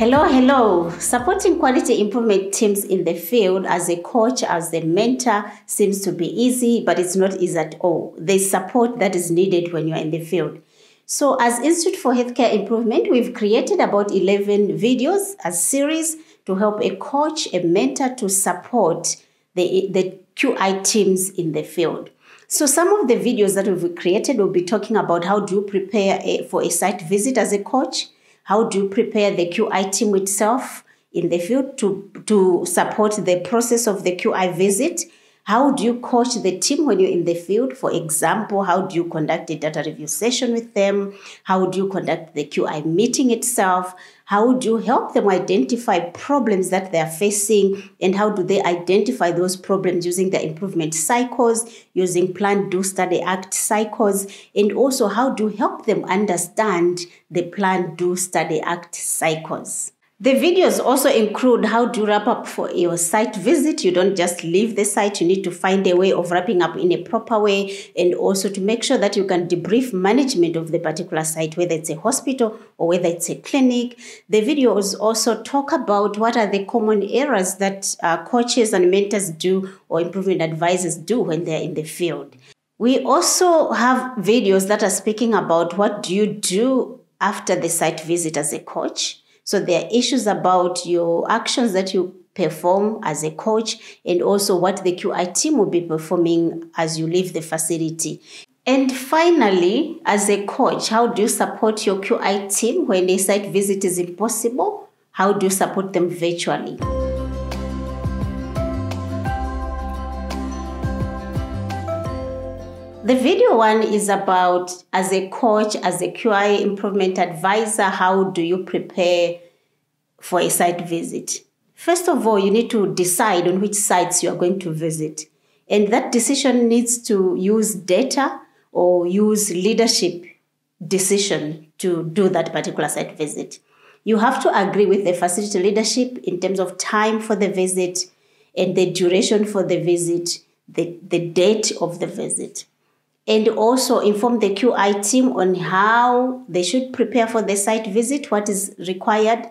Hello. Supporting quality improvement teams in the field as a coach, as a mentor seems to be easy, but it's not easy at all. There's support that is needed when you're in the field. So as Institute for Healthcare Improvement, we've created about 11 videos as series to help a coach, a mentor to support the QI teams in the field. So some of the videos that we've created will be talking about how do you prepare for a site visit as a coach, how do you prepare the QI team itself in the field to support the process of the QI visit, how do you coach the team when you're in the field, for example, how do you conduct a data review session with them, how do you conduct the QI meeting itself, how do you help them identify problems that they're facing, and how do they identify those problems using the improvement cycles, using Plan Do Study Act cycles, and also how do you help them understand the Plan Do Study Act cycles. The videos also include how do you wrap up for your site visit. You don't just leave the site. You need to find a way of wrapping up in a proper way, and also to make sure that you can debrief management of the particular site, whether it's a hospital or whether it's a clinic. The videos also talk about what are the common errors that coaches and mentors do, or improvement advisors do when they're in the field. We also have videos that are speaking about what do you do after the site visit as a coach. So there are issues about your actions that you perform as a coach, and also what the QI team will be performing as you leave the facility. And finally, as a coach, how do you support your QI team when a site visit is impossible? How do you support them virtually? The video one is about, as a coach, as a QI improvement advisor, how do you prepare for a site visit? First of all, you need to decide on which sites you are going to visit. And that decision needs to use data or use leadership decision to do that particular site visit. You have to agree with the facility leadership in terms of time for the visit and the duration for the visit, the date of the visit. And also inform the QI team on how they should prepare for the site visit, what is required.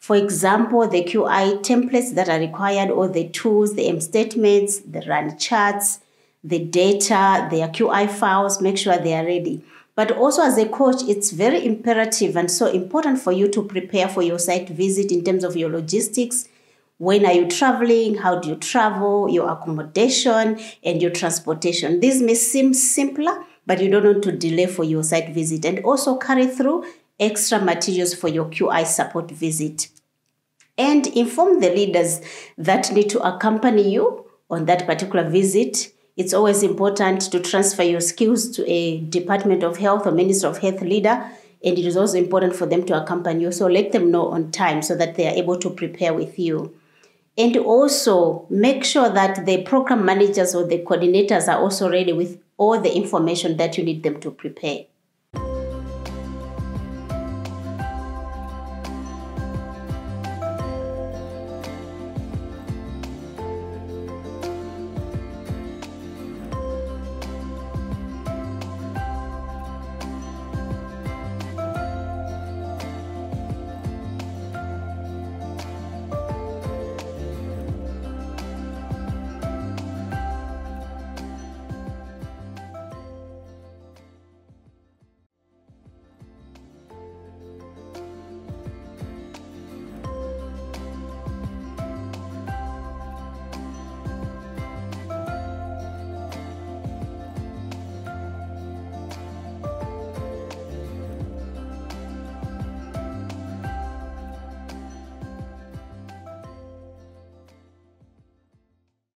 For example, the QI templates that are required, or the tools, the M statements, the run charts, the data, their QI files, make sure they are ready. But also as a coach, it's very imperative and so important for you to prepare for your site visit in terms of your logistics. When are you traveling? How do you travel? Your accommodation and your transportation. This may seem simpler, but you don't want to delay for your site visit. And also carry through extra materials for your QI support visit. And inform the leaders that need to accompany you on that particular visit. It's always important to transfer your skills to a Department of Health or Ministry of Health leader. And it is also important for them to accompany you. So let them know on time so that they are able to prepare with you. And also make sure that the program managers or the coordinators are also ready with all the information that you need them to prepare.